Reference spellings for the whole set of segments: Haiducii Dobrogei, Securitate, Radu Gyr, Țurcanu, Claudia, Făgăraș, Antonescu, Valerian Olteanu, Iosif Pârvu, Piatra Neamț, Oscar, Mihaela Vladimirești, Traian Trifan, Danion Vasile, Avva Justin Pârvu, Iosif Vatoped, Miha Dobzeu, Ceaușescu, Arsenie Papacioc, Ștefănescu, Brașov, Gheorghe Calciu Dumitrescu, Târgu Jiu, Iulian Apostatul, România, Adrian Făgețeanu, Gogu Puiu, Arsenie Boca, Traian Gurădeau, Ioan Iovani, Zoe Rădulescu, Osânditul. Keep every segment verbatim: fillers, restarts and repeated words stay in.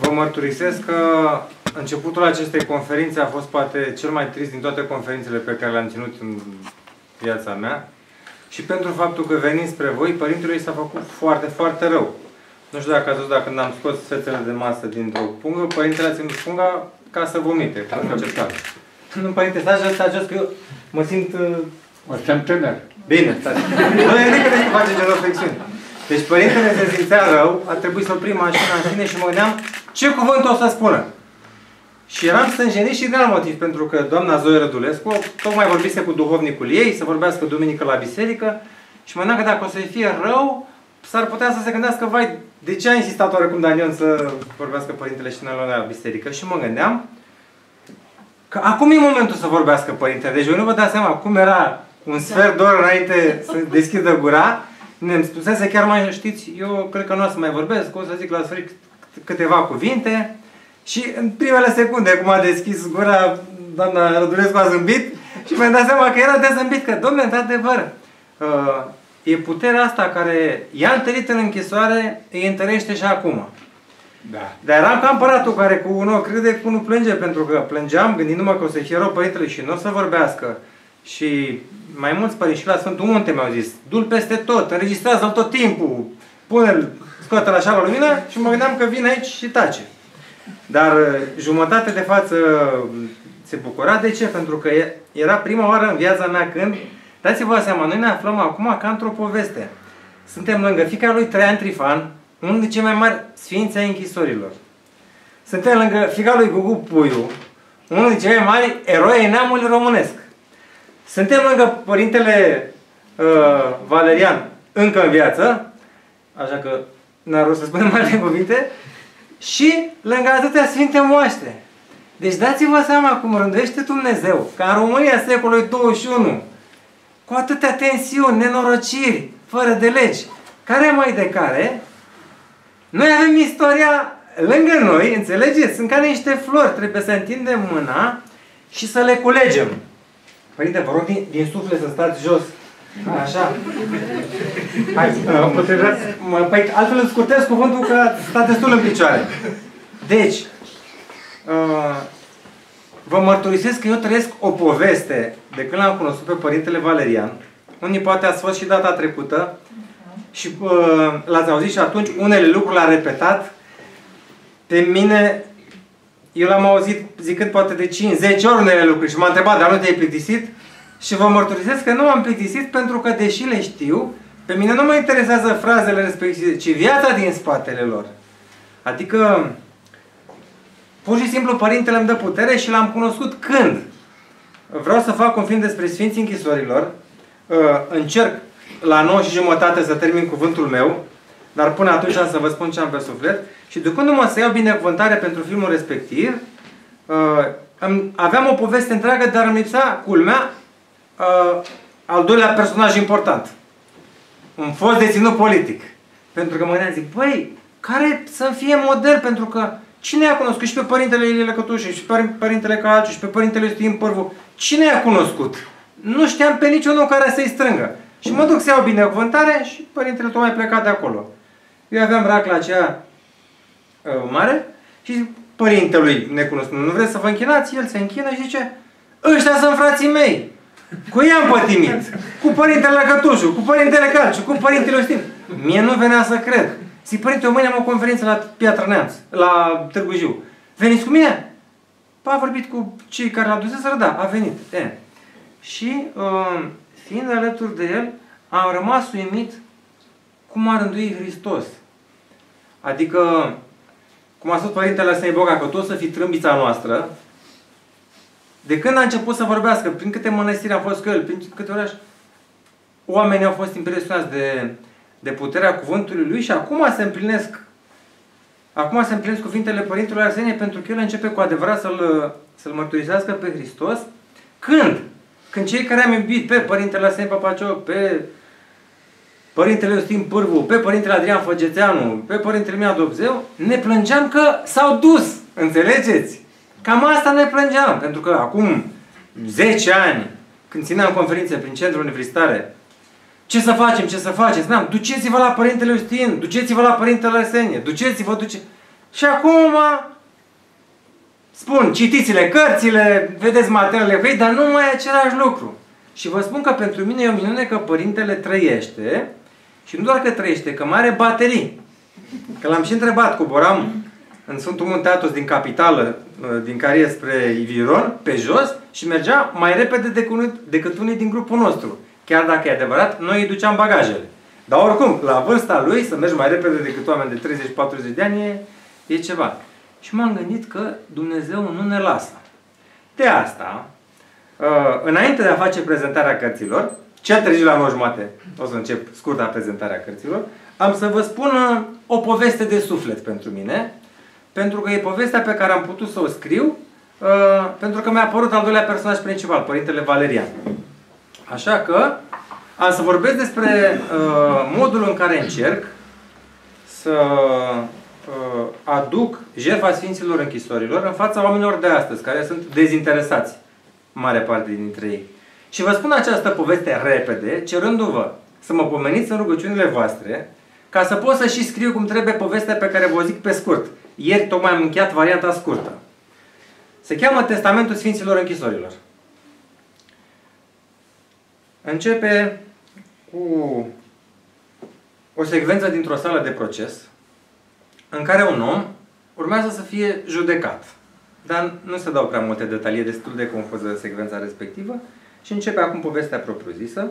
Vă mărturisesc că începutul acestei conferințe a fost poate cel mai trist din toate conferințele pe care le-am ținut în viața mea. Și pentru faptul că venind spre voi, părintelui s-a făcut foarte, foarte rău. Nu știu dacă ați văzut, dacă când am scos fețele de masă dintr-o pungă, părintele a ținut punga ca să vomite. Nu, părinte, stați jos, stați jos, că eu mă simt... Mă simt tânăr. Bine, stați. Nu, eu nu credeți că face genoflexiune. Deci părintele se simțea rău, a trebuit să oprim mașina în sine și mă gândeam ce cuvânt o să spună. Și eram stânjenit și de alt motiv, pentru că doamna Zoe Rădulescu tocmai vorbise cu duhovnicul ei, să vorbească duminică la biserică și mă gândeam că dacă o să-i fie rău, s-ar putea să se gândească, vai, de ce a insistat oarecum Danion să vorbească părintele și noi la biserică? Și mă gândeam că acum e momentul să vorbească părintele. Deci eu nu vă dați seama cum era un sfert de oră înainte să deschidă gura, ne spusese chiar mai, știți, eu cred că nu o să mai vorbesc, o să zic la sfârșit câteva cuvinte. Și în primele secunde, cum a deschis gura, doamna Rădulescu a zâmbit și mi-am dat seama că era de zâmbit, că, domnule, într-adevăr, e puterea asta care i-a întărit în închisoare, îi întărește și acum. Da. Dar eram ca împăratul care cu unul crede, cu unul plânge, pentru că plângeam gândindu-mă că o să fie rău părintele și nu o să vorbească. Și mai mulți părinți și la Sfântul Munte mi-au zis, du-l peste tot, înregistrează-l tot timpul, pune-l, scoate-l așa la lumină și mă gândeam că vine aici și tace. Dar jumătate de față se bucura. De ce? Pentru că era prima oară în viața mea când, dați-vă seama, noi ne aflăm acum ca într-o poveste. Suntem lângă fiica lui Traian Trifan, unul dintre cei mai mari sfinți ai închisorilor. Suntem lângă fiica lui Gogu Puiu, unul dintre cei mai mari eroi ai neamului românesc. Suntem lângă părintele uh, Valerian, încă în viață, așa că n-ar rost să spunem alte cuvinte, și lângă atâtea sfinte moaște. Deci dați-vă seama cum rânduiește Dumnezeu ca în România secolului douăzeci și unu, cu atâtea tensiuni, nenorociri, fără de legi, care mai de care, noi avem istoria lângă noi, înțelegeți? Sunt ca niște flori, trebuie să întindem mâna și să le culegem. Părinte, vă rog din, din suflet să stați jos. Așa. Hai, mă, păi, altfel îți scurtez cuvântul că sta destul în picioare. Deci, vă mărturisesc că eu trăiesc o poveste de când l-am cunoscut pe părintele Valerian. Unii poate ați fost și data trecută și l-ați auzit și atunci unele lucruri l-a repetat. Pe mine, eu l-am auzit zicând poate de cinci zece ori unele lucruri și m-a întrebat, dar nu te-ai plictisit? Și vă mărturisesc că nu m-am plictisit pentru că, deși le știu, pe mine nu mă interesează frazele respective, ci viața din spatele lor. Adică, pur și simplu, părintele îmi dă putere și l-am cunoscut când? Vreau să fac un film despre Sfinții Închisorilor. Încerc la nouă și jumătate să termin cuvântul meu, dar până atunci am să vă spun ce am pe suflet. Și ducându-mă să iau binecuvântare pentru filmul respectiv, aveam o poveste întreagă, dar îmi lipsa, culmea, Uh, al doilea personaj important. Un fost deținut politic. Pentru că mă gândeam, zic, băi, care să fie model? Pentru că cine i-a cunoscut? Și pe părintele Ilie Lăcătușe, și pe părintele Calciu, și pe părintele Iosif Pârvu. Cine i-a cunoscut? Nu știam pe niciunul care să-i strângă. Și mă duc să iau binecuvântare și părintele tocmai pleca de acolo. Eu aveam racla aceea uh, mare și părintelui necunoscut, nu vreți să vă închinați? El se închină și zice, ăștia sunt frații mei. Cu ei am pătimit, cu părintele Lăcătușu, cu părintele Calciu, cu părintele Ostin. Mie nu venea să cred. Zic, părinte, eu mâine am o conferință la Piatra Neamț, la Târgu Jiu. Veniți cu mine? Pa, a vorbit cu cei care l-au dus să răda, a venit. E. Și, uh, fiind alături de el, am rămas uimit cum a rânduit Hristos. Adică, cum a spus părintele Arsenie Boca, că tu o să fii trâmbița noastră. De când a început să vorbească, prin câte mănăstiri am fost cu el, prin câte oraș, oamenii au fost impresionați de, de puterea cuvântului lui și acum se împlinesc, acum se împlinesc cuvintele părintelui Arsenie, pentru că el începe cu adevărat să-l să-l mărturisească pe Hristos. Când? Când cei care am iubit pe părintele Arsenie Papacioc, pe părintele Justin Pârvu, pe părintele Adrian Făgețeanu, pe părintele Miha Dobzeu, ne plângeam că s-au dus, înțelegeți? Cam asta ne plângeam, pentru că acum zece ani, când țineam conferințe prin centrul universitare, ce să facem, ce să facem, spuneam, duceți-vă la părintele Iustin, duceți-vă la părintele Arsenie, duceți-vă, duceți... Și acum spun, citiți-le cărțile, vedeți materialele ei, dar nu mai e același lucru. Și vă spun că pentru mine e o minune că părintele trăiește și nu doar că trăiește, că mai are baterii. Că l-am și întrebat, coboram în Sfântul Munte Athos din capitală, din Carie spre Iviron, pe jos, și mergea mai repede decât unii din grupul nostru. Chiar dacă e adevărat, noi îi duceam bagajele. Dar oricum, la vârsta lui, să mergi mai repede decât oameni de treizeci-patruzeci de ani, e, e ceva. Și m-am gândit că Dumnezeu nu ne lasă. De asta, înainte de a face prezentarea cărților, cel târziu la nouă jumate, o să încep scurta prezentarea cărților, am să vă spun o poveste de suflet pentru mine, pentru că e povestea pe care am putut să o scriu, pentru că mi-a apărut al doilea personaj principal, Părintele Valerian. Așa că am să vorbesc despre modul în care încerc să aduc jertfa Sfinților Închisorilor în fața oamenilor de astăzi, care sunt dezinteresați, mare parte dintre ei. Și vă spun această poveste repede, cerându-vă să mă pomeniți în rugăciunile voastre, ca să pot să și scriu cum trebuie povestea pe care vă zic pe scurt. Ieri tocmai am încheiat varianta scurtă. Se cheamă Testamentul Sfinților Închisorilor. Începe cu o secvență dintr-o sală de proces, în care un om urmează să fie judecat. Dar nu se dau prea multe detalii, destul de confuză secvența respectivă. Și începe acum povestea propriu-zisă,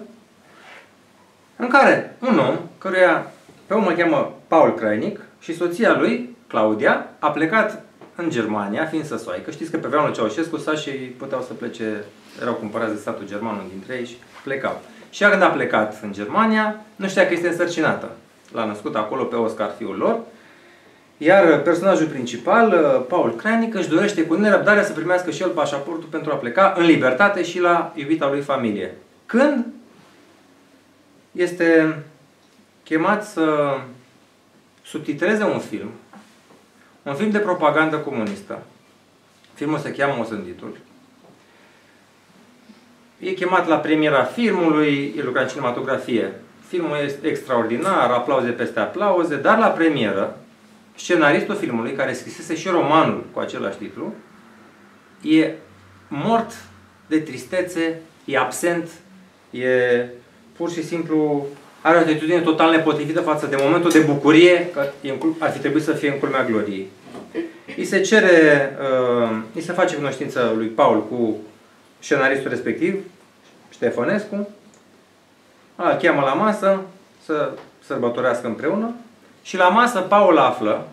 în care un om, căruia pe om îl cheamă Paul Crainic, și soția lui, Claudia, a plecat în Germania, fiind săsoaică. Știți că pe vremea lui Ceaușescu sașii puteau să plece, erau cumpărați de statul german, unul dintre ei, și plecau. Și ea, când a plecat în Germania, nu știa că este însărcinată. L-a născut acolo pe Oscar, fiul lor. Iar personajul principal, Paul Crainic, își dorește cu nerăbdare să primească și el pașaportul pentru a pleca în libertate și la iubita lui familie. Când este chemat să subtitreze un film, un film de propagandă comunistă. Filmul se cheamă Osânditul. E chemat la premiera filmului, el lucra în cinematografie. Filmul este extraordinar, aplauze peste aplauze, dar la premieră, scenaristul filmului, care scrisese și romanul cu același titlu, e mort de tristețe, e absent, e pur și simplu, are o atitudine total nepotrivită față de momentul de bucurie, că ar fi trebuit să fie în culmea gloriei. I se cere, uh, i se face cunoștință lui Paul cu scenaristul respectiv, Ștefănescu, îl cheamă la masă să sărbătorească împreună. Și la masă Paul află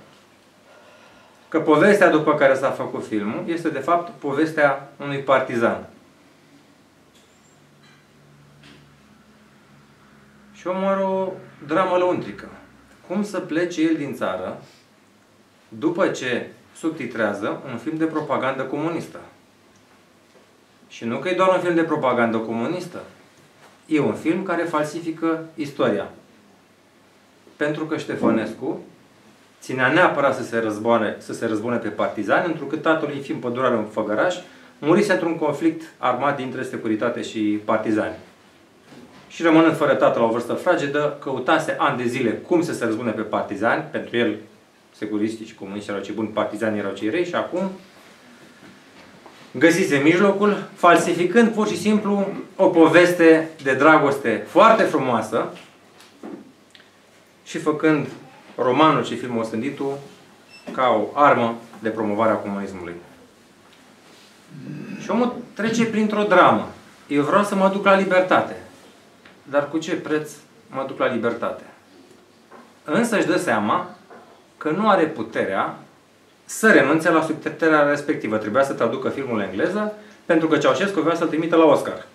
că povestea după care s-a făcut filmul este de fapt povestea unui partizan. Și omul are o dramă lăuntrică. Cum să plece el din țară după ce subtitrează un film de propagandă comunistă? Și nu că e doar un film de propagandă comunistă. E un film care falsifică istoria. Pentru că Ștefănescu ținea neapărat să se răzbune, să se răzbune pe partizani, întrucât tatăl ei, fiind pădurar în Făgăraș, murise într-un conflict armat dintre securitate și partizani. Și rămânând fără tată la o vârstă fragedă, căutase ani de zile cum să se răzbune pe partizani. Pentru el, securiștii și comuniști erau cei buni, partizani erau cei rei, și acum găsise mijlocul, falsificând pur și simplu o poveste de dragoste foarte frumoasă, și făcând romanul și filmul Osânditul ca o armă de promovare a comunismului. Și omul trece printr-o dramă. Eu vreau să mă duc la libertate. Dar cu ce preț mă duc la libertate? Însă își dă seama că nu are puterea să renunțe la subtitrerea respectivă. Trebuia să traducă filmul în engleză, pentru că Ceaușescu vrea să-l trimită la Oscar.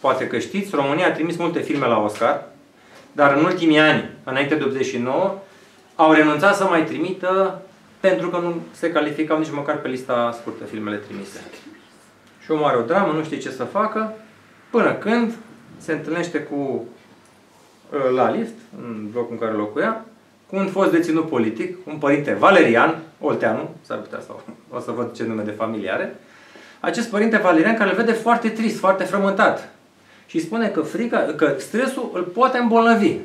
Poate că știți, România a trimis multe filme la Oscar, dar în ultimii ani, înainte de optzeci și nouă, au renunțat să mai trimită pentru că nu se calificau nici măcar pe lista scurtă filmele trimise. Și omul are o dramă, nu știe ce să facă, până când se întâlnește cu, la lift, în blocul în care locuia, cu un fost deținut politic, un părinte Valerian Olteanu, s-ar putea sau o să văd ce nume de familie are, acest părinte Valerian care îl vede foarte trist, foarte frământat. Și spune că frica, că stresul îl poate îmbolnăvi.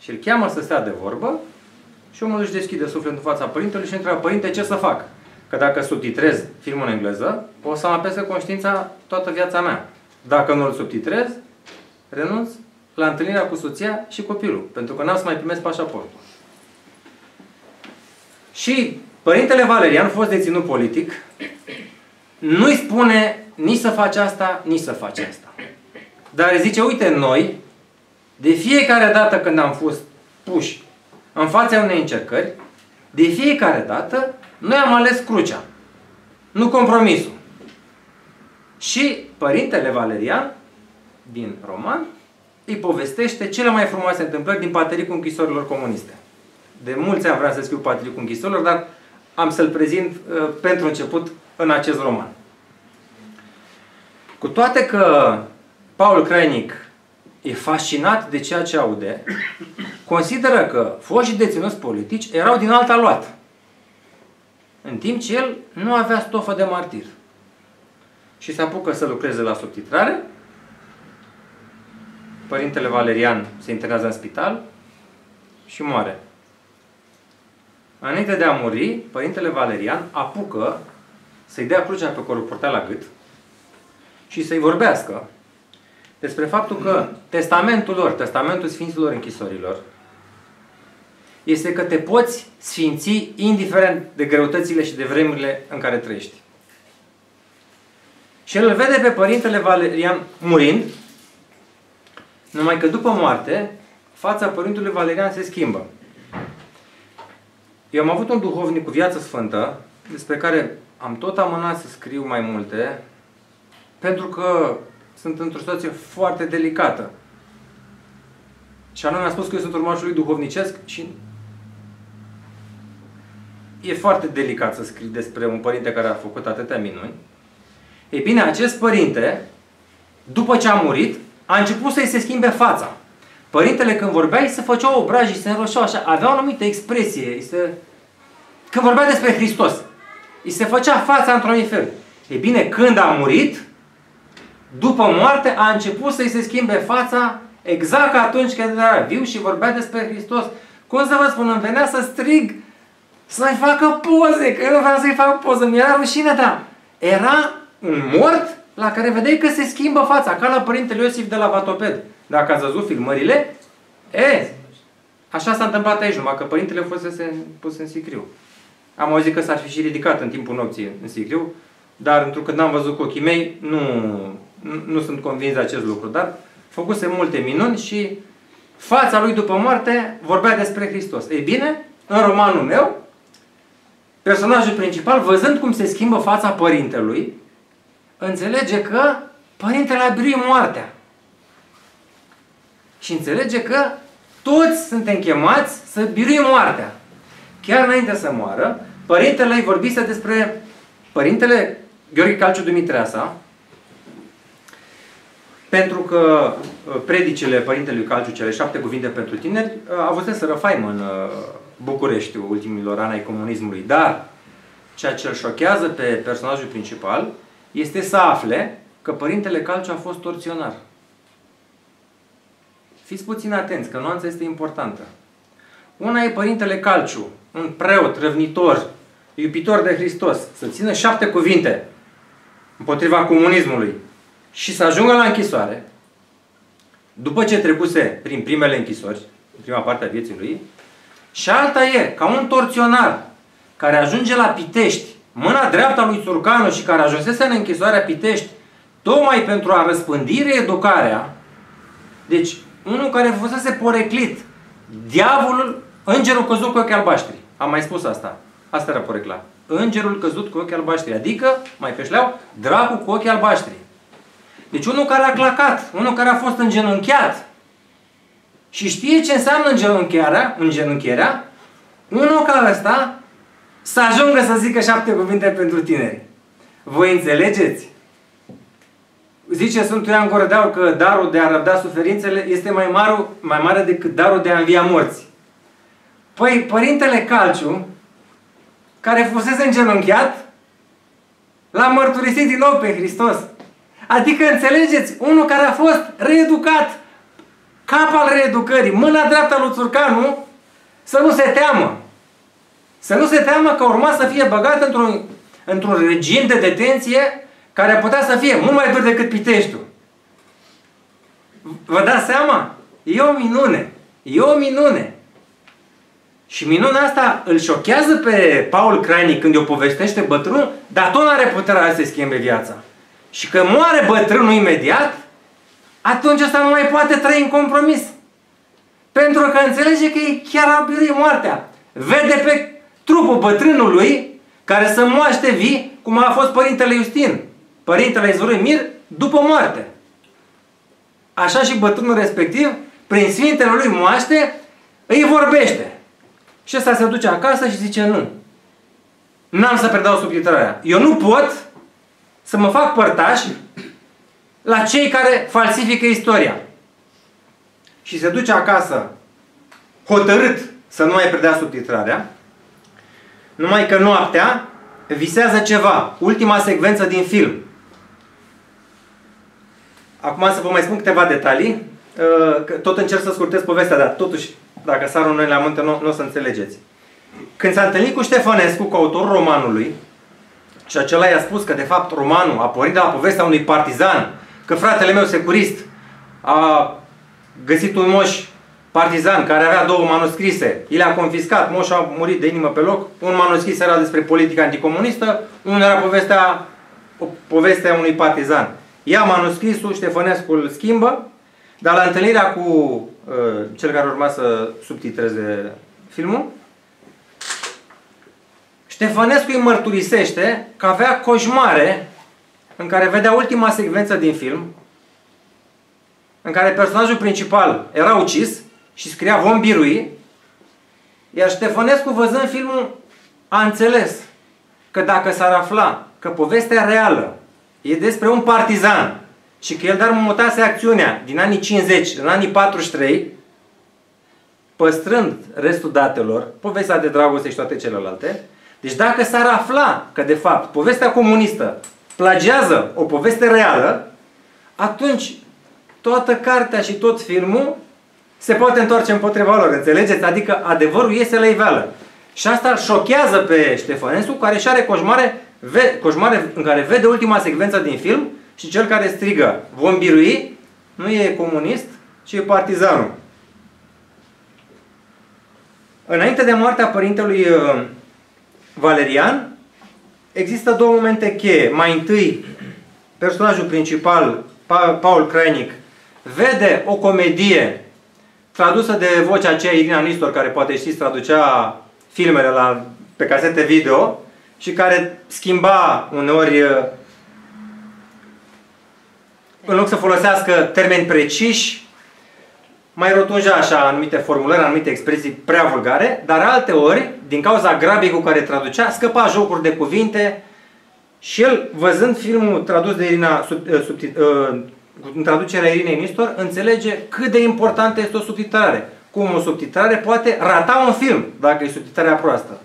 Și îl cheamă să stea de vorbă Și omul își deschide sufletul în fața părintelui și întreabă: părinte, ce să fac? Că dacă subtitrez filmul în engleză, o să mă apese conștiința toată viața mea. Dacă nu îl subtitrez, renunț la întâlnirea cu soția și copilul, pentru că n-am să mai primesc pașaportul. Și părintele Valerian, fost deținut politic, nu-i spune nici să faci asta, nici să faci asta. Dar zice: uite, noi, de fiecare dată când am fost puși în fața unei încercări, de fiecare dată, noi am ales crucea, nu compromisul. Și părintele Valerian, din roman, îi povestește cele mai frumoase întâmplări din Patericul Închisorilor Comuniste. De mulți ani vreau să scriu Patericul Închisorilor, dar am să-l prezint uh, pentru început în acest roman. Cu toate că Paul Crainic e fascinat de ceea ce aude, consideră că foștii deținuți politici erau din alta luată, în timp ce el nu avea stofă de martir. Și se apucă să lucreze la subtitrare. Părintele Valerian se internează în spital și moare. Înainte de a muri, părintele Valerian apucă să-i dea crucea pe care o purta la gât și să-i vorbească despre faptul că testamentul lor, testamentul Sfinților Închisorilor, este că te poți sfinți indiferent de greutățile și de vremurile în care trăiești. Și el îl vede pe părintele Valerian murind, numai că după moarte, fața părintelui Valerian se schimbă. Eu am avut un duhovnic cu viață sfântă, despre care am tot amânat să scriu mai multe, pentru că sunt într-o situație foarte delicată. Și anume, a spus că eu sunt urmașul lui duhovnicesc și e foarte delicat să scrii despre un părinte care a făcut atâtea minuni. Ei bine, acest părinte, după ce a murit, a început să-i se schimbe fața. Părintele, când vorbea, se făceau obrajii, se înroșeau așa, avea o anumită expresie. Se... Când vorbea despre Hristos, îi se făcea fața într-un fel. Ei bine, când a murit, după moarte, a început să-i se schimbe fața exact ca atunci când era viu și vorbea despre Hristos. Cum să vă spun, îmi venea să strig, să-i facă poze, că eu nu vreau să-i fac poze, mi era rușine, dar era un mort la care vedeai că se schimbă fața, ca la părintele Iosif de la Vatoped. Dacă ați văzut filmările, e, așa s-a întâmplat aici, numai că părintele fusese pus în sicriu. Am auzit că s-ar fi și ridicat în timpul nopții în sicriu, dar întrucât n-am văzut cu ochii mei, nu, nu, nu sunt convins de acest lucru, dar făcuse multe minuni și fața lui după moarte vorbea despre Hristos. Ei bine, în romanul meu, personajul principal, văzând cum se schimbă fața părintelui, înțelege că părintele a biruit moartea. Și înțelege că toți suntem chemați să biruim moartea. Chiar înainte să moară, părintele îi vorbise despre părintele Gheorghe Calciu Dumitrescu, pentru că predicile părintelui Calciu, cele șapte cuvinte pentru tineri, avuseseră faimă în București ultimilor ani ai comunismului. Dar ceea ce îl șochează pe personajul principal este să afle că părintele Calciu a fost torționar. Fiți puțin atenți, că nuanța este importantă. Una e părintele Calciu, un preot răvnitor, iubitor de Hristos, să țină șapte cuvinte împotriva comunismului și să ajungă la închisoare, după ce trecuse prin primele închisori, în prima parte a vieții lui, și alta e ca un torționar care ajunge la Pitești, mâna dreapta lui Țurcanu, și care ajunsese în închisoarea Pitești tocmai pentru a răspândi reeducarea. Deci, unul care fusese poreclit, diavolul, îngerul căzut cu ochii albaștri. Am mai spus asta. Asta era porecla. Îngerul căzut cu ochii albaștri. Adică, mai peșleau, dracul cu ochii albaștri. Deci unul care a clacat, unul care a fost îngenunchiat și știe ce înseamnă îngenunchierea, îngenunchierea, unul ca ăsta să ajungă să zică șapte cuvinte pentru tineri. Voi înțelegeți? Zice Sfântul Traian Gurădeau că darul de a răbda suferințele este mai mare, mai mare decât darul de a învia morți. Păi, părintele Calciu, care fusese îngenunchiat, l-a mărturisit din nou pe Hristos. Adică, înțelegeți, unul care a fost reeducat, cap al reeducării, mâna dreaptă lui Țurcanu, să nu se teamă. Să nu se teamă că urma să fie băgat într-un într-un regim de detenție care putea să fie mult mai dur decât Piteștiul. Vă dați seama? E o minune. E o minune. Și minunea asta îl șochează pe Paul Crainic când o povestește bătrânul, dar tot nu are puterea să-i schimbe viața. Și că moare bătrânul imediat, atunci ăsta nu mai poate trăi în compromis. Pentru că înțelege că e chiar abirit moartea. Vede pe trupul bătrânului care să moaște vii, cum a fost Părintele Iustin, Părintele Izvorului Mir, după moarte. Așa și bătrânul respectiv, prin sfintele lui moaște, îi vorbește. Și ăsta se duce acasă și zice nu. N-am să predau subtitrarea. Eu nu pot să mă fac părtaș la cei care falsifică istoria. Și se duce acasă hotărât să nu mai predea subtitrarea. Numai că noaptea visează ceva. Ultima secvență din film. Acum să vă mai spun câteva detalii. Tot încerc să scurtez povestea, dar totuși, dacă sar unul la mântă, nu, nu o să înțelegeți. Când s-a întâlnit cu Ștefănescu, cu autorul romanului, și acela i-a spus că, de fapt, romanul a pornit de la povestea unui partizan, că fratele meu securist a găsit un moș partizan care avea două manuscrise, i le-a confiscat, moșul a murit de inimă pe loc, un manuscris era despre politica anticomunistă, unul era povestea, o povestea unui partizan. Ia manuscrisul, Ștefănescu îl schimbă, dar la întâlnirea cu uh, cel care urma să subtitreze filmul, Ștefănescu îi mărturisește că avea coșmare în care vedea ultima secvență din film, în care personajul principal era ucis și scria vom birui, iar Ștefănescu, văzând filmul, a înțeles că dacă s-ar afla că povestea reală e despre un partizan și că el dar mutase acțiunea din anii cincizeci, în anii patruzeci și trei, păstrând restul datelor, povestea de dragoste și toate celelalte, deci dacă s-ar afla că, de fapt, povestea comunistă plagiază o poveste reală, atunci toată cartea și tot filmul se poate întoarce împotriva lor, înțelegeți? Adică adevărul iese la iveală. Și asta îl șochează pe Ștefănescu, care și are coșmare, coșmare în care vede ultima secvență din film și cel care strigă vom birui, nu e comunist, ci e partizanul. Înainte de moartea părintelui Valerian, există două momente cheie. Mai întâi, personajul principal, Paul Crainic, vede o comedie tradusă de vocea aceea Irina Nistor, care poate știți traducea filmele la, pe casete video și care schimba uneori, în loc să folosească termeni preciși, mai rotunja așa anumite formulări, anumite expresii prea vulgare, dar alte ori, din cauza grabii cu care traducea, scăpa jocuri de cuvinte și el, văzând filmul tradus de Irina, sub, sub, în traducerea Irinei Nistor, înțelege cât de importantă este o subtitrare. Cum o subtitrare poate rata un film, dacă e subtitrarea proastă.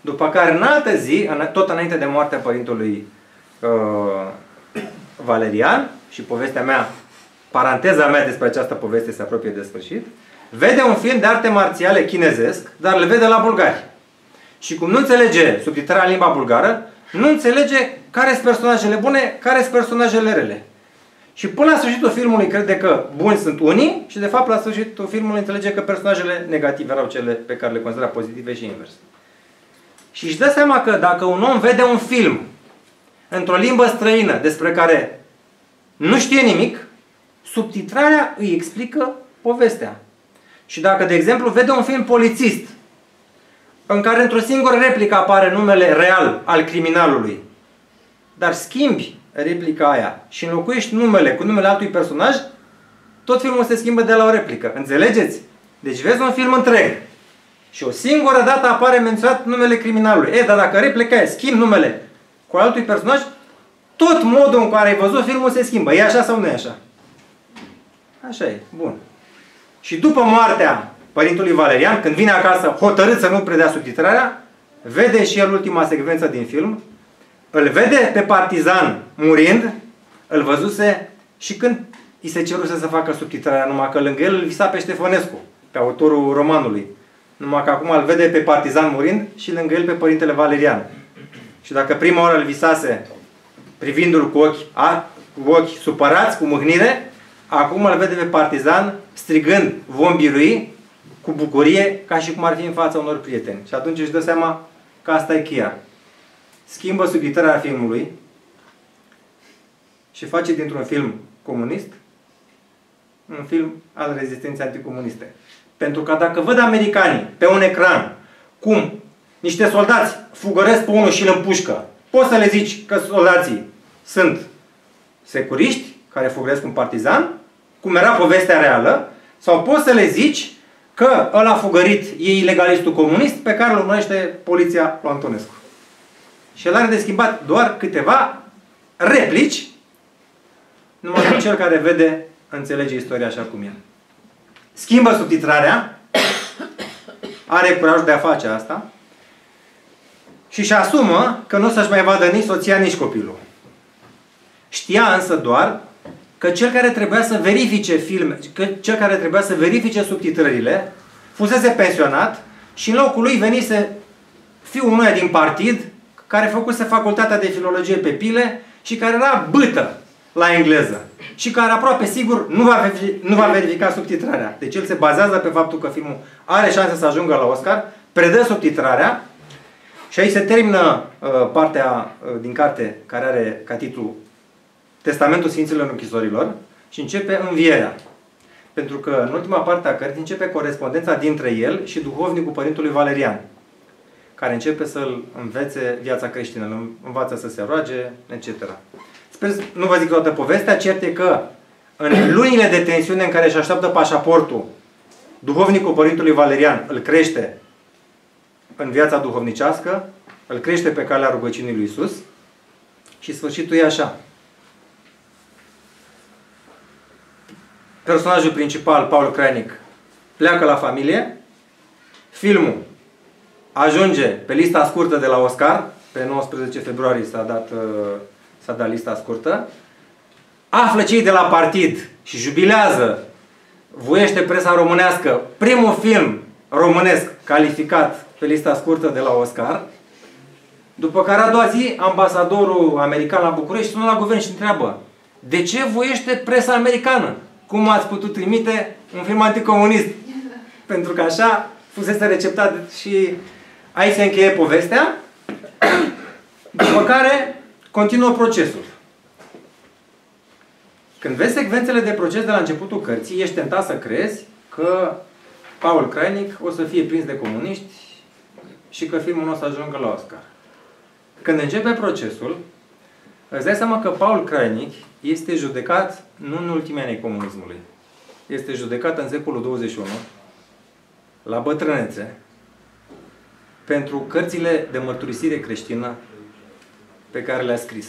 După care, în altă zi, tot înainte de moartea părintelui uh, Valerian, și povestea mea, paranteza mea despre această poveste se apropie de sfârșit, vede un film de arte marțiale chinezesc, dar le vede la bulgari. Și cum nu înțelege subtitrarea în limba bulgară, nu înțelege care sunt personajele bune, care sunt personajele rele. Și până la sfârșitul filmului crede că buni sunt unii și de fapt la sfârșitul filmului înțelege că personajele negative erau cele pe care le considera pozitive și invers. Și își dă seama că dacă un om vede un film într-o limbă străină despre care nu știe nimic, subtitrarea îi explică povestea. Și dacă, de exemplu, vede un film polițist în care într-o singură replică apare numele real al criminalului, dar schimbi replica aia și înlocuiești numele cu numele altui personaj, tot filmul se schimbă de la o replică. Înțelegeți? Deci vezi un film întreg și o singură dată apare menționat numele criminalului. E, dar dacă replica aia schimbi numele cu altui personaj, tot modul în care ai văzut filmul se schimbă. E așa sau nu e așa? Așa e. Bun. Și după moartea părintului Valerian, când vine acasă hotărât să nu predea subtitrarea, vede și el ultima secvență din film, îl vede pe partizan murind, îl văzuse și când i se ceruse să facă subtitrarea, numai că lângă el îl visa pe Ștefănescu, pe autorul romanului. Numai că acum îl vede pe partizan murind și lângă el pe părintele Valerian. Și dacă prima oară îl visase privindu-l cu ochi, a, cu ochi supărați, cu mâhnire, acum îl vede pe partizan strigând vom birui cu bucurie, ca și cum ar fi în fața unor prieteni. Și atunci își dă seama că asta e cheia. Schimbă subtitarea filmului și face dintr-un film comunist un film al rezistenței anticomuniste. Pentru că dacă văd americanii pe un ecran cum niște soldați fugăresc pe unul și îl împușcă, poți să le zici că soldații sunt securiști care fugăresc un partizan, cum era povestea reală, sau poți să le zici că ăla fugărit e ilegalistul comunist pe care îl urmărește poliția lui Antonescu. Și el are de schimbat doar câteva replici, numai că cel care vede înțelege istoria așa cum e. Schimbă subtitrarea, are curajul de a face asta și își asumă că nu o să-și mai vadă nici soția, nici copilul. Știa însă doar că cel care trebuia să verifice filme, că cel care trebuia să verifice subtitrările fusese pensionat și în locul lui venise fiul unuia din partid care făcuse facultatea de filologie pe pile și care era bâtă la engleză și care aproape sigur nu va, nu va verifica subtitrarea. Deci el se bazează pe faptul că filmul are șanse să ajungă la Oscar, predă subtitrarea și aici se termină uh, partea uh, din carte care are ca titlu Testamentul Sfinților Închisorilor și începe învierea. Pentru că în ultima parte a cărții începe corespondența dintre el și duhovnicul părintului Valerian, care începe să-l învețe viața creștină, îl învață să se roage, et cetera. Sper să nu vă zic toată povestea, cert e că în lunile de tensiune în care își așteaptă pașaportul, duhovnicul părintului Valerian îl crește în viața duhovnicească, îl crește pe calea rugăciunii lui Iisus și sfârșitul e așa. Personajul principal, Paul Crainic, pleacă la familie, filmul ajunge pe lista scurtă de la Oscar, pe nouăsprezece februarie s-a dat, s-a dat lista scurtă, află cei de la partid și jubilează, voiește presa românească, primul film românesc calificat pe lista scurtă de la Oscar, după care a doua zi ambasadorul american la București sună la guvern și întreabă de ce voiește presa americană? Cum ați putut trimite un film anticomunist? Pentru că așa fusese receptat și aici se încheie povestea, după care continuă procesul. Când vezi secvențele de proces de la începutul cărții, ești tentat să crezi că Paul Crainic o să fie prins de comuniști și că filmul nu o să ajungă la Oscar. Când începe procesul, îți dai seama că Paul Crainic este judecat nu în ultimii ani comunismului. Este judecat în secolul douăzeci și unu, la bătrânețe, pentru cărțile de mărturisire creștină pe care le-a scris.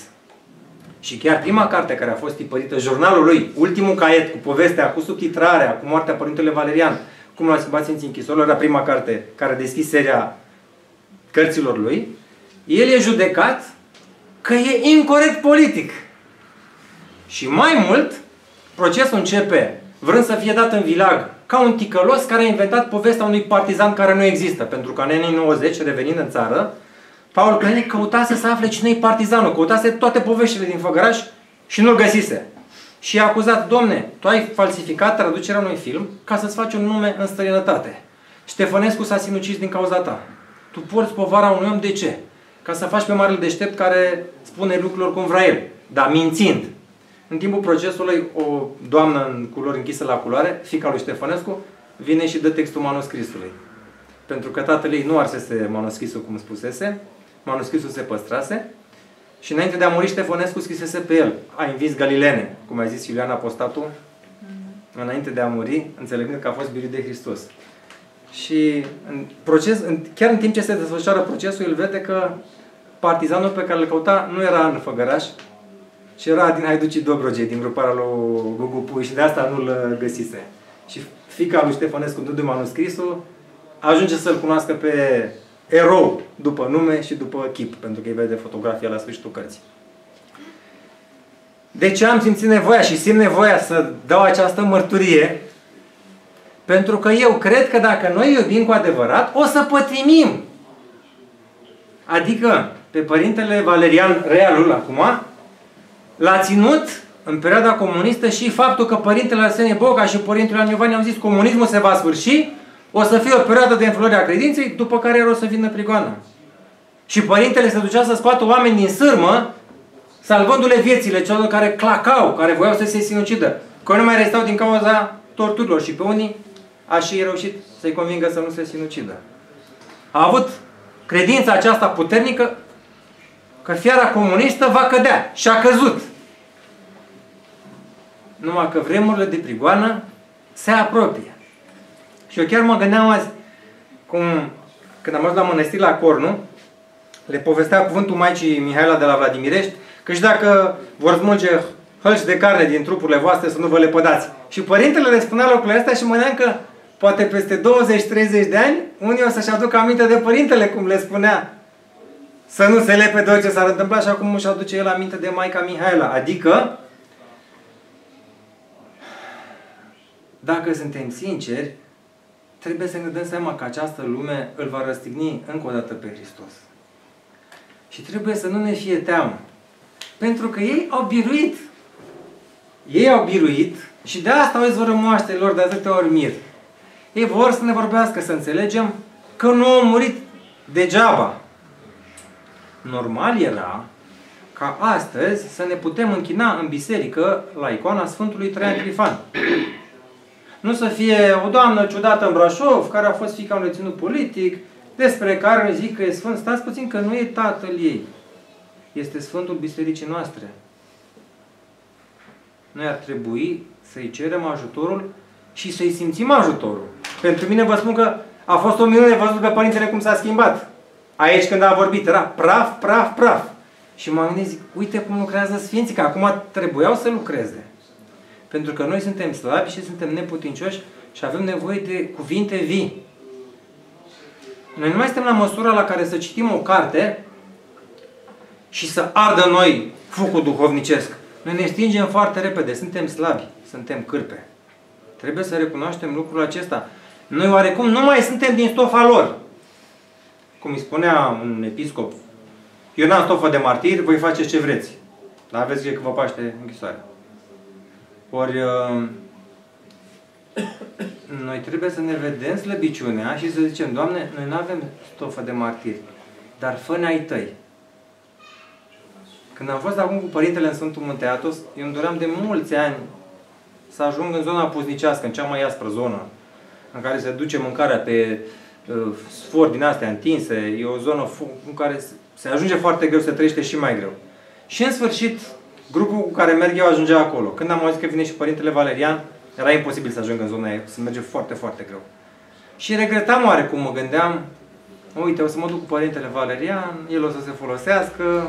Și chiar prima carte care a fost tipărită, jurnalul lui, ultimul caiet, cu povestea, cu subtitrarea, cu moartea părintele Valerian, cum l-a schimbat Sfinții Închisorilor, era prima carte care a deschis seria cărților lui, el e judecat că e incorect politic. Și mai mult, procesul începe vrând să fie dat în vileag ca un ticălos care a inventat povestea unui partizan care nu există. Pentru că în anii nouăzeci, revenind în țară, Paul Crainic căutase să afle cine-i partizanul, căutase toate poveștile din Făgăraș și nu-l găsise. Și i-a acuzat, domne, tu ai falsificat traducerea unui film ca să-ți faci un nume în străinătate. Ștefănescu s-a sinucis din cauza ta. Tu porți povara unui om de ce? Ca să faci pe marele deștept care spune lucrurilor cum vrea el, dar mințind. În timpul procesului, o doamnă în culori închisă la culoare, fiica lui Ștefănescu, vine și dă textul manuscrisului. Pentru că tatăl ei nu arsese manuscrisul cum spusese, manuscrisul se păstrase și înainte de a muri Ștefănescu scrisese pe el. A invins Galilene, cum a zis Iulian Apostatul, înainte de a muri, înțelegând că a fost biruit de Hristos. Și în proces, chiar în timp ce se desfășoară procesul, el vede că partizanul pe care îl căuta nu era în Făgăraș, și era din Haiducii Dobrogei, din gruparea lui Gogu Puiu și de asta nu-l găsise. Și fiica lui Ștefănescu, dându-i manuscrisul, ajunge să-l cunoască pe erou, după nume și după chip, pentru că îi vede fotografia la sfârșitul cărții. Deci am simțit nevoia și simt nevoia să dau această mărturie, Pentru că eu cred că dacă noi iubim cu adevărat, o să pătimim. Adică, pe părintele Valerian Realul, acum, l-a ținut în perioada comunistă și faptul că părintele Arsenie Boca și părintele Ioan Iovani au zis comunismul se va sfârși, o să fie o perioadă de înflorire a credinței, după care el o să vină prigoana. Și părintele se ducea să scoată oameni din sârmă, salvându-le viețile celor care clacau, care voiau să se sinucidă, că nu mai restau din cauza torturilor și pe unii a și reușit să-i convingă să nu se sinucidă. A avut credința aceasta puternică că fiara comunistă va cădea și a căzut. Numai că vremurile de prigoană se apropie. Și eu chiar mă gândeam azi, cum, când am ajuns la mănăstire la Cornu, le povestea cuvântul Maicii Mihaela de la Vladimirești, că și dacă vor smulge hălci de carne din trupurile voastre, să nu vă lepădați. Și părintele le spunea lucrurile astea și mă gândeam că poate peste douăzeci treizeci de ani, unii o să-și aducă aminte de părintele, cum le spunea, să nu se lepede orice s-ar întâmpla, și acum își aduce el aminte de Maica Mihaela. Adică, dacă suntem sinceri, trebuie să ne dăm seama că această lume îl va răstigni încă o dată pe Hristos. Și trebuie să nu ne fie teamă. Pentru că ei au biruit. Ei au biruit și de asta au izvorât moaștele lor de atâtea ori mir. Ei vor să ne vorbească, să înțelegem că nu au murit degeaba. Normal era ca astăzi să ne putem închina în biserică la icoana Sfântului Traian Trifan. Nu să fie o doamnă ciudată în Brașov, care a fost fiica unui ținut politic, despre care îmi zic că e sfânt. Stați puțin că nu e tatăl ei. Este Sfântul Bisericii noastre. Noi ar trebui să-i cerem ajutorul și să-i simțim ajutorul. Pentru mine vă spun că a fost o minune văzut pe părintele cum s-a schimbat. Aici când a vorbit era praf, praf, praf. Și m-am gândit, zic, uite cum lucrează sfinții, că acum trebuiau să lucreze. Pentru că noi suntem slabi și suntem neputincioși și avem nevoie de cuvinte vii. Noi nu mai suntem la măsura la care să citim o carte și să ardă noi focul duhovnicesc. Noi ne stingem foarte repede, suntem slabi, suntem cârpe. Trebuie să recunoaștem lucrul acesta. Noi oarecum nu mai suntem din stofa lor. Cum îi spunea un episcop, eu n-am stofă de martir, voi faceți ce vreți. Dar aveți grijă că vă paște închisoarea. Ori noi trebuie să ne vedem slăbiciunea și să zicem, Doamne, noi nu avem stofă de martir, dar fă-ne ai Tăi. Când am fost acum cu părintele în Sfântul Munte Athos, eu îmi doream de mulți ani să ajung în zona puznicească, în cea mai aspră zonă, în care se duce mâncarea pe uh, sfori din astea întinse. E o zonă în care se ajunge foarte greu, se trăiește și mai greu. Și în sfârșit, grupul cu care merg eu ajungea acolo. Când am auzit că vine și părintele Valerian, era imposibil să ajung în zona aia, se merge foarte, foarte greu. Și regretam oarecum, mă gândeam, uite, o să mă duc cu părintele Valerian, el o să se folosească,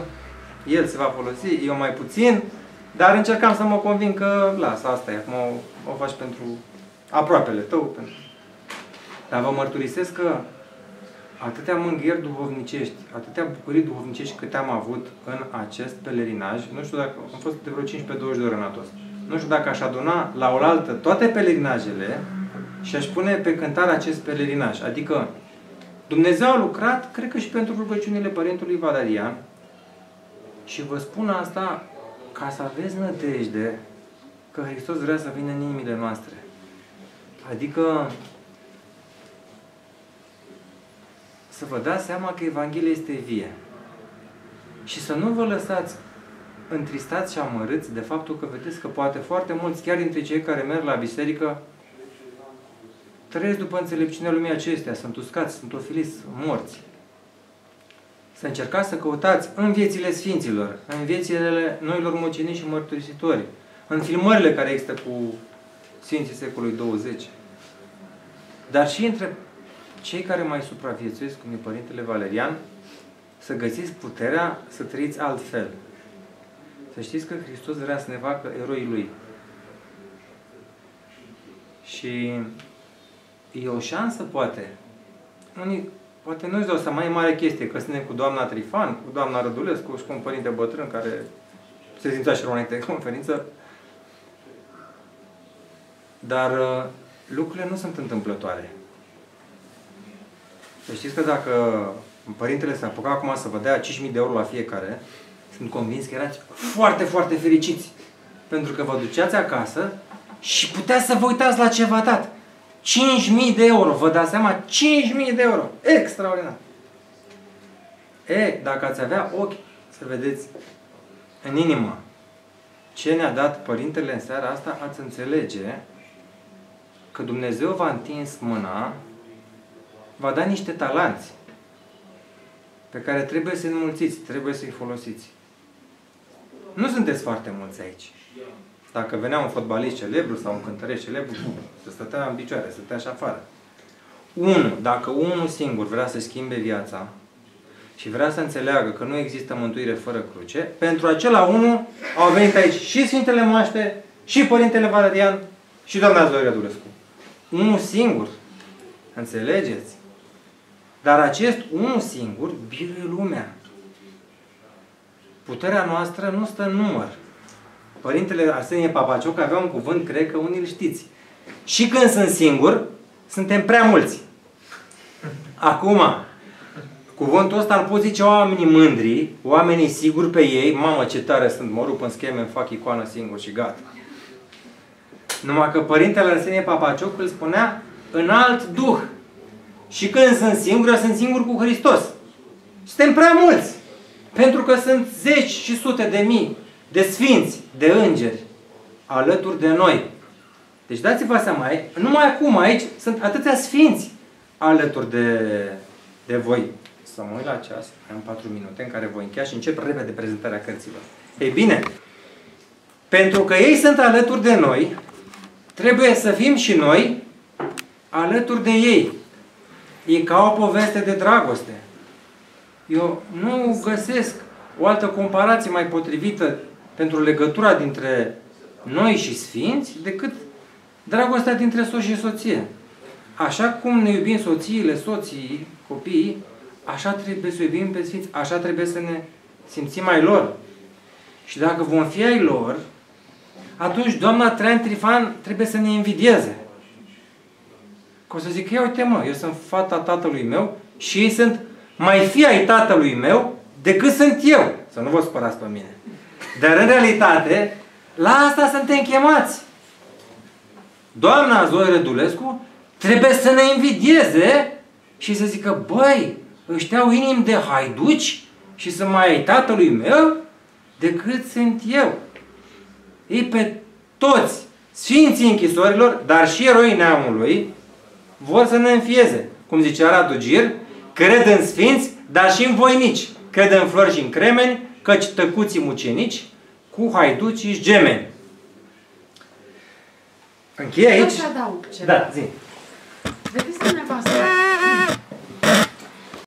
el se va folosi, eu mai puțin, dar încercam să mă convin că, lasă, asta e, acum o, o faci pentru aproapele tău. Pentru... Dar vă mărturisesc că atâtea mângâieri duhovnicești, atâtea bucurii duhovnicești câte am avut în acest pelerinaj, nu știu dacă, am fost de vreo cincisprezece douăzeci de ore în Athos, nu știu dacă aș aduna la oaltă toate pelerinajele și aș pune pe cântar acest pelerinaj. Adică, Dumnezeu a lucrat, cred că și pentru rugăciunile părintului Valerian, și vă spun asta ca să aveți nădejde că Hristos vrea să vină în inimile noastre. Adică, să vă dați seama că Evanghelia este vie. Și să nu vă lăsați întristați și amărâți de faptul că vedeți că poate foarte mulți, chiar dintre cei care merg la biserică, trăiesc după înțelepciunea lumii acestea, sunt uscați, sunt ofiliți, morți. Să încercați să căutați în viețile sfinților, în viețile noilor mucenici și mărturisitori, în filmările care există cu sfinții secolului douăzeci, dar și între cei care mai supraviețuiesc, cum e părintele Valerian, să găsiți puterea să trăiți altfel. Să știți că Hristos vrea să ne facă eroii Lui. Și e o șansă, poate. Unii, poate nu-ți dau seama, mai mare chestie, că suntem cu doamna Trifan, cu doamna Rădulescu și cu un părinte bătrân care se simțea și românite conferință. Dar lucrurile nu sunt întâmplătoare. Deci știți că dacă părintele se apuca acum să vă dea cinci mii de euro la fiecare, sunt convins că erați foarte, foarte fericiți. Pentru că vă duceați acasă și puteați să vă uitați la ce v-a dat. cinci mii de euro, vă dați seama? cinci mii de euro. Extraordinar. E, dacă ați avea ochi să vedeți în inimă ce ne-a dat Părintele în seara asta, ați înțelege că Dumnezeu v-a întins mâna, v-a dat niște talanți pe care trebuie să-i înmulțiți, trebuie să-i folosiți. Nu sunteți foarte mulți aici. Dacă venea un fotbalist celebru sau un cântăreș celebru, se stătea în picioare, se stătea și afară. Unul, dacă unul singur vrea să schimbe viața și vrea să înțeleagă că nu există mântuire fără cruce, pentru acela unul au venit aici și Sfintele Moaște, și Părintele Valerian, și doamna Zoe Rădulescu. Unul singur. Înțelegeți? Dar acest unul singur biruie lumea. Puterea noastră nu stă în număr. Părintele Arsenie Papacioc avea un cuvânt, cred că unii îl știți. Și când sunt singur, suntem prea mulți. Acum, cuvântul ăsta îl pot zice oamenii mândri, oamenii siguri pe ei, mamă ce tare sunt, mă rup în scheme, îmi fac icoană singur și gata. Numai că Părintele Arsenie Papacioc îl spunea în alt duh. Și când sunt singur, eu sunt singur cu Hristos. Suntem prea mulți. Pentru că sunt zeci și sute de mii de sfinți, de îngeri, alături de noi. Deci dați-vă seama, numai acum aici sunt atâția sfinți alături de, de voi. Să mă uit la ceas, am patru minute în care voi încheia și încep repede prezentarea cărților. Ei bine, pentru că ei sunt alături de noi, trebuie să fim și noi alături de ei. E ca o poveste de dragoste. Eu nu găsesc o altă comparație mai potrivită pentru legătura dintre noi și sfinți decât dragostea dintre soț și soție. Așa cum ne iubim soțiile, soții, copiii, așa trebuie să iubim pe sfinți, așa trebuie să ne simțim ai lor. Și dacă vom fi ai lor, atunci doamna Traian Trifan trebuie să ne invidieze. Că o să zic, ia uite mă, eu sunt fata tatălui meu și ei sunt mai fi ai tatălui meu decât sunt eu. Să nu vă spărați pe mine. Dar în realitate, la asta suntem chemați. Doamna Zoe Rădulescu trebuie să ne invidieze și să zică, băi, ăștia au inimi de haiduci și sunt mai ai tatălui meu decât sunt eu. Ei pe toți, sfinții închisorilor, dar și eroi neamului, vor să ne înfieze. Cum zicea Radu Gyr, cred în sfinți, dar și în voinici. Cred în flori și în cremeni, căci tăcuții mucenici, cu haiducii și gemeni. Încheie aici? Vreau să adaug ceva. Da, zi. Vedeți dumneavoastră,